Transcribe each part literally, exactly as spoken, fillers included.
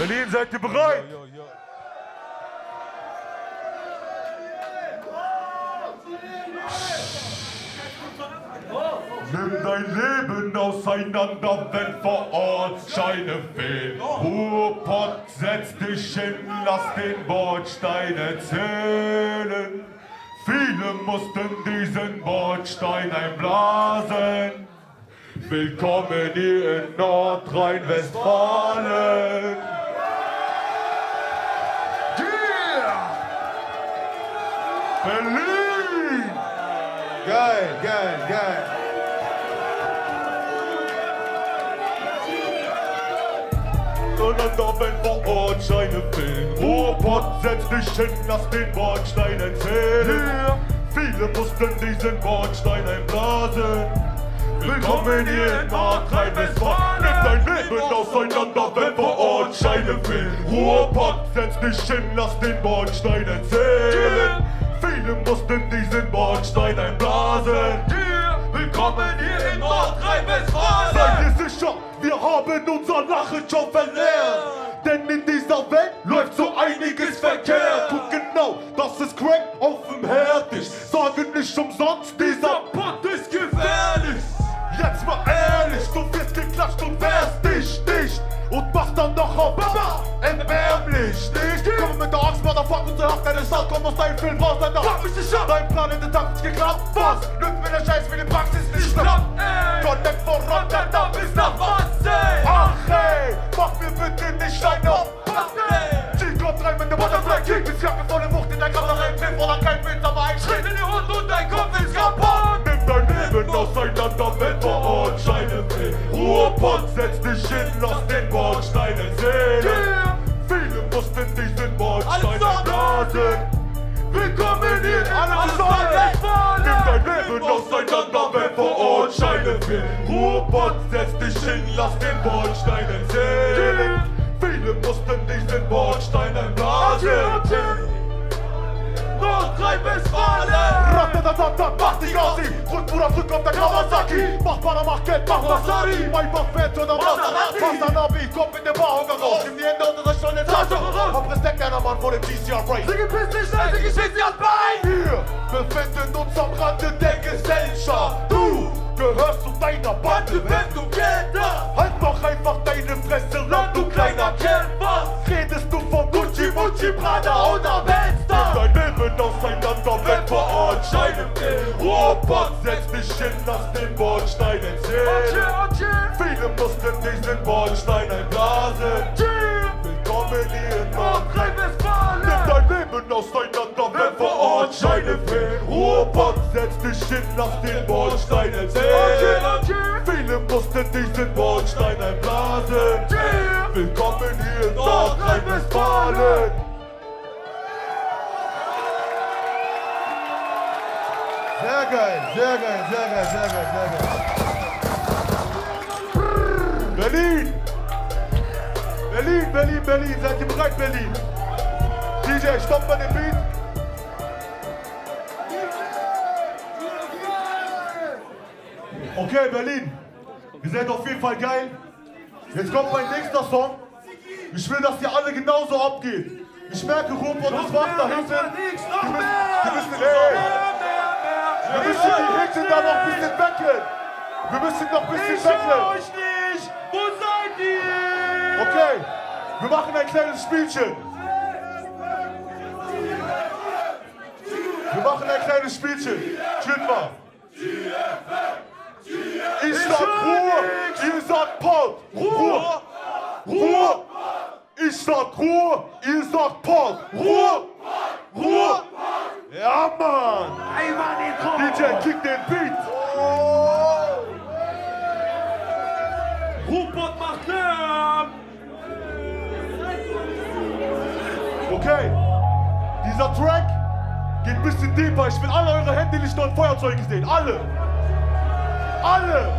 Berlin, seid ihr bereit? Yo, yo, yo. Nimm dein Leben auseinander, wenn vor Ort Scheine fehlen. Ruhrpott, setz dich hin, lass den Bordsteine zählen. Viele mussten diesen Bordstein einblasen. Willkommen hier in Nordrhein-Westfalen. Yeah! Berlin! Geil, geil, geil. Auseinander, wenn vor Ort Scheine fehlen. Ruhrpott, setz dich hin, lass den Bordstein erzählen. Yeah. Viele mussten diesen Bordstein einblasen. Willkommen hier in Nordrhein-Westfalen. Nimm dein Leben auseinander, wenn vor Ort Scheine fehlen. Ruhrpott, setz dich hin, lass den Bordstein erzählen. Viele mussten diesen Bordstein einblasen. Willkommen hier in Nordrhein-Westfalen. Seid ihr sicher, wir haben unser Lachen schon verlernt. Denn in dieser Welt läuft so einiges verkehrt. Guck genau, das ist Crack auf dem Herd. Ich sage nicht umsonst, dieser Pott ist gefährlich. Jetzt mal ehrlich, du wirst geklatscht und wehrst dich nicht und machst dann noch auf Baba erbärmlich nicht. Komm mit der Axt, Motherfucker, und auf deine Stadt, komm aus deinem Film raus, dein Dach. Hab mich nicht ab, dein Plan in den Tag nicht geklappt. Was? Nützt mir der Scheiß, wie die Praxis nicht klappt. Connect voran, dein Damm ist nach was, ey. Ach ey, mach mir bitte nicht deine Opfer, ey. G kommt rein mit dem Butterfly Kick, bis Jacke volle Wucht in dein Kampf, da rein Pfiff oder kein Wind, aber ein Schritt in die Runde und dein Kopf ist kaputt. Nimm dein Leben auseinander, wenn vor Ort Scheine fehlen. Ruhrpott, setz dich hin, lass den Bordstein erzählen. Yeah. Viele mussten diesen Bordstein blasen. Willkommen hier in Nordrhein-Westfalen. Nimm dein Leben auseinander, wenn vor Ort Scheine fehlen. Ruhrpott, setz dich hin, lass den Bordstein erzählen. Yeah. Viele mussten diesen Bordstein einblasen. Nordrhein-Westfalen! Rattatatatat, mach dich aus! Grundpura drück auf der Kawasaki! Mach Para, mach Geld, mach Masari! Mein Bach fährt oder Maserati! Mach Nabi, komm in den Barhocker raus! Nimm die Hände unter der Stirn, jetzt lass doch raus! Hab Respekt, einer Mann vor dem G C R-Race! Sie gepisst nicht, nein, sie geschießt sie ans Bein! Wir befinden uns am Rande der Gesellschaft! Du gehörst zu deiner Bande, wenn du Geld hast! Halt doch einfach deine Fresse, Land, du kleiner Kerl, was? Redest du von Gucci, Gucci, Prada oder Weltstar? Auseinander, wenn vor Ort Scheine fehlen. Ruhrpott, setz dich hin, lass den Bordstein erzählen. Viele mussten diesen Bordstein einblasen. Willkommen hier in Nordrhein-Westfalen. Nimm dein Leben auseinander, wenn vor Ort Scheine fehlen. Ruhrpott, setz dich hin, lass den Bordstein erzählen. Viele mussten diesen Bordstein einblasen. Willkommen hier in Nordrhein-Westfalen. Sehr geil, sehr geil, sehr geil, sehr geil, sehr geil. Berlin! Berlin, Berlin, Berlin, seid ihr bereit, Berlin? D J, stopp mal den Beat. Okay, Berlin, ihr seid auf jeden Fall geil. Jetzt kommt mein nächster Song. Ich will, dass ihr alle genauso abgeht. Ich merke, Ruhrpott und das Wasser da hinten. Noch mehr, noch mehr, noch mehr. Wir müssen die Hitze da noch ein bisschen weggeln. Wir müssen noch ein bisschen weggeln. Ich höre euch nicht. Wo seid ihr? Okay, wir machen ein kleines Spielchen. Wir machen ein kleines Spielchen. Chillt mal. Ich sag Ruhe, ihr sagt Pott. Ruhe. Ruhe. Ich sag Ruhe, ihr sagt Pott. Ruhe. Ruhe. Ja, Mann! Ey, Mann, ich komm! D J, kick den Beat! Oh. Ruhrpott macht Lärm! Okay, dieser Track geht ein bisschen deeper. Ich will alle eure Hände nicht nur in Feuerzeugen sehen. Alle! Alle!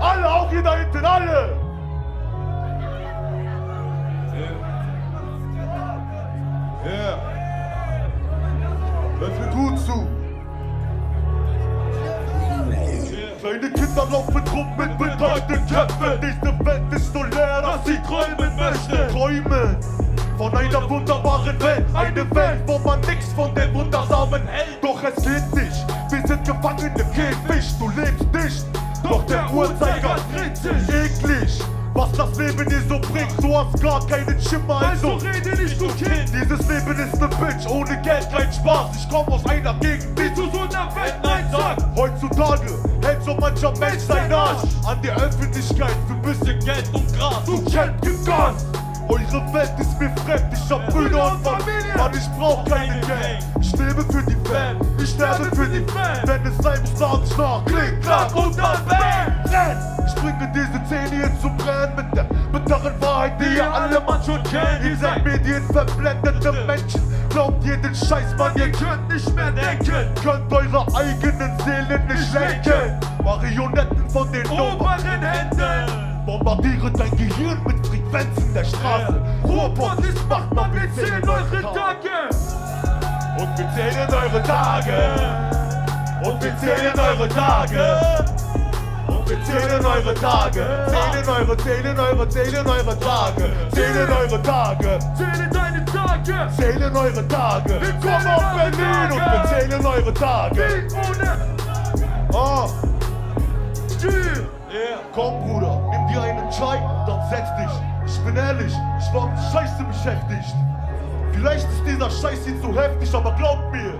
Alle, auch hier da hinten, alle! Yeah! Yeah! Hört mir gut zu. Kleine Kinder laufen rum mit betäubten Köpfen. Diese Welt ist so leer, dass sie träumen möchte. Träume von einer wunderbaren Welt, eine Welt, wo man nichts von den Wundersamen hält. Doch es geht nicht, wir sind gefangen im Käfig. Du lebst nicht, doch der Uhrzeiger dreht sich. Eklig, was das Leben dir so bringt, du hast gar keinen Schimmer. Also rede nicht, du Kind. Dieses Leben ist ne Bitch, ohne Geld kein Spaß. Ich komm aus einer Gegend, die zu so einer Welt nein sagt. Heutzutage hält so mancher Mensch seinen Arsch an die Öffentlichkeit für bisschen Geld und Gras. Du Geld gibt Gas. Eure Welt ist mir fremd, ich hab Brüder und Familie, Mann, ich brauch keine Gang. Ich lebe für die Fan, ich sterbe für die Fan. Wenn es sein muss, sag ich nach, klick, klack und dann bang. Ich bringe diese Szene hier zum Brennen mit der bitteren Wahrheit, die ihr alle Mann schon kennt. Ihr seid medienverblendete Menschen, glaubt jeden Scheiß, Mann, ihr könnt nicht mehr denken. Könnt eure eigenen Seelen nicht lenken. Marionetten von den oberen Händen. Bombardiere dein Gehirn mit Frequenzen der Straße. Ruhrpott ist macht man, wir zählen eure Tage. Und wir zählen eure Tage. Und wir zählen eure Tage. Und wir zählen eure Tage. Zählen eure, zählen eure, zählen eure Tage. Zählen eure Tage. Zählen deine Tage. Zählen eure Tage. Wir kommen auf Berlin und wir zählen eure Tage. Ohne. Komm, Bruder, nimm dir einen Chai, dann setz dich. Ich bin ehrlich, ich war mit Scheiße beschäftigt. Vielleicht ist dieser Scheiß hier zu heftig, aber glaubt mir,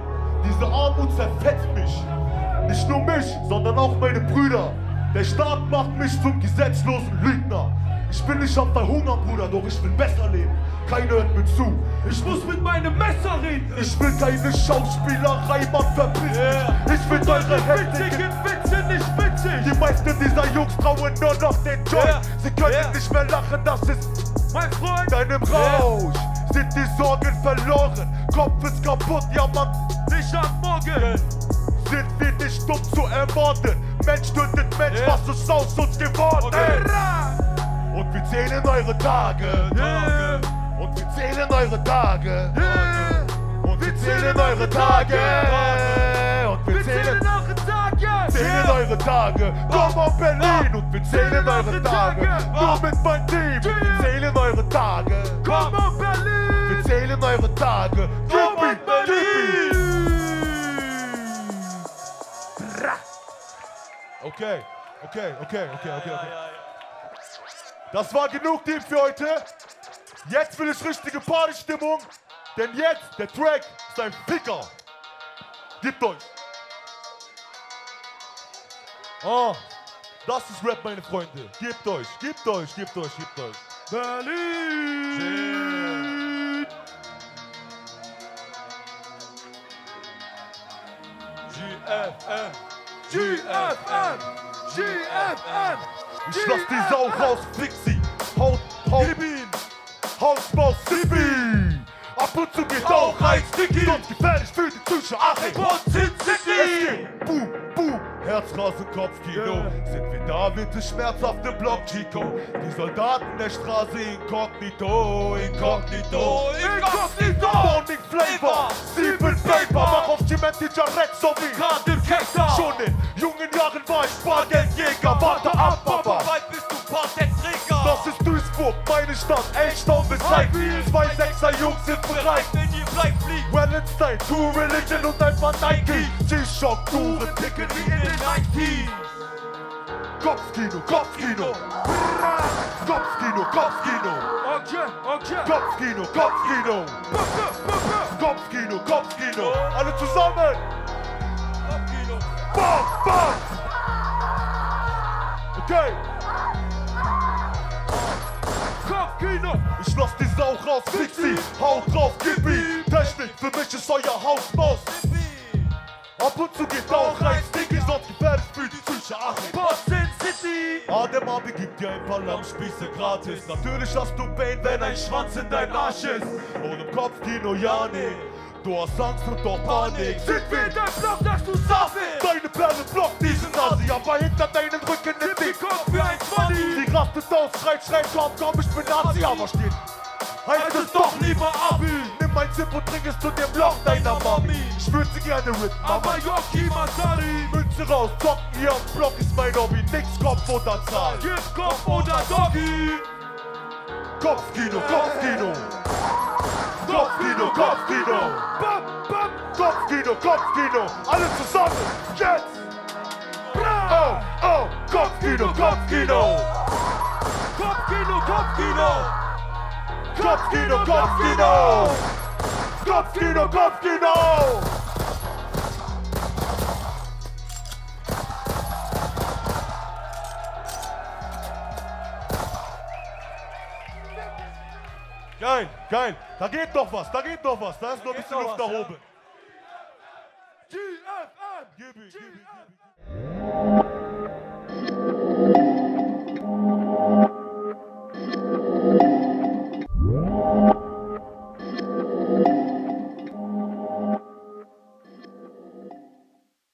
diese Armut zerfetzt mich. Nicht nur mich, sondern auch meine Brüder. Der Staat macht mich zum gesetzlosen Lügner. Ich bin nicht am Verhungern, Bruder, doch ich will besser leben. Keiner hört mir zu. Ich muss mit meinem Messer reden. Ich will keine Schauspielerei, Mann, verpiss dich. Ich will eure heftigen Witze nicht mit. Die meisten dieser Jungs trauen nur noch den Joint. Yeah, sie können yeah. nicht mehr lachen, das ist mein Freund. Deinem Rausch yeah. sind die Sorgen verloren. Kopf ist kaputt, ja Mann, nicht am Morgen. Sind wir nicht dumm zu ermorden? Mensch tötet Mensch, yeah. was ist aus uns geworden? Okay. Und wir zählen eure Tage. Yeah. Und wir zählen eure Tage. Yeah. Und wir zählen eure Tage. Yeah. Und wir zählen eure Tage. Wir zählen yeah. eure Tage, komm auf Berlin und wir zählen eure Tage. Nur mit meinem Team, wir zählen eure Tage. Komm auf Berlin, wir zählen eure Tage. Komm mit Berlin. Okay, okay, okay, okay, okay, okay. Das war genug Team für heute. Jetzt will ich richtige Partystimmung, denn jetzt der Track ist ein Picker. Gebt euch. Oh, das ist Rap, meine Freunde. Gebt euch, gebt euch, gebt euch, gebt euch. Berlin! G F M! G F M! G F M! Ich lass die Sau raus, fix sie! Haut, haut, gib ihn! Hausmaus, gib ihn! Ab und zu geht auch ein Sticky! Und gefährlich für die Tücher, Achim! Und Zitziki! Boom, boom! Herz, Rasen, Kopf, Kino, yeah. sind wir da, wird es schmerzhaft im Block, Chico. Die Soldaten der Straße inkognito, inkognito, inkognito. Morning Flavor, sieben Paper, mach auf Cement, Teacher, Rex, so wie gerade im Kessler. Schon in jungen Jahren war ich Bargeldjäger, warte ab, Papa. Weit bist du Parteiträger. Das ist Duisburg, meine Stadt, Elchstaun bis Leipzig. Zwei Sechser Jungs sind bereit, wenn ihr gleich fliegt. Wellenstein, True Religion und ein paar Nike. G-Shock, Touren ticken wie in Nike. Kopfkino, Kopfkino, Kopfkino, Kopfkino. Okay, okay. Kopfkino, Kopfkino, Kopfkino, Kopfkino. Alle zusammen. Kopfkino. Box, Box. Okay. Kopfkino. Ich lass die Sau raus, fix sie. Hau drauf, gib ihm. Technik, für mich ist euer Hausmaus. Ab und zu geht auch rein, Sticky, sonst gefährlich für die Psyche, Achim. Boston City! Adem Abi gibt dir ein paar Lammspieße gratis. Natürlich hast du Pain, wenn ein Schwanz in dein Arsch ist. Und im Kopfkino, ja, nee. Du hast Angst und doch Panik. Sind wir in deinem Block, dass du Safi! Deine Perle blockt diesen Nasi, aber hinter deinen Rücken ist die Kopf wie ein Zwanni. Sie rastet aus, schreit, schreit, komm, komm, ich bin Nazi, aber steht. Heißt es doch lieber Abi! Mein Zip und trink es zu dem Loch deiner Mami. Ich würde sie gerne rippen, aber Yoki Masari. Münze raus, zocken hier am Block ist mein Hobby. Nix Kopf oder Zahl, gib Kopf oder Doggy. Kopfkino, Kopfkino. Kopfkino, Kopfkino. Bam, bam. Kopfkino, Kopfkino. Alle zusammen, jetzt. Oh, oh, Kopfkino, Kopfkino. Kopfkino, Kopfkino. Kopfkino, Kopfkino. Kopfkino, Kopfkino. Geil, geil. Da geht noch was, da geht noch was. Da ist da noch ein bisschen Luft nach oben. G F M! G F M!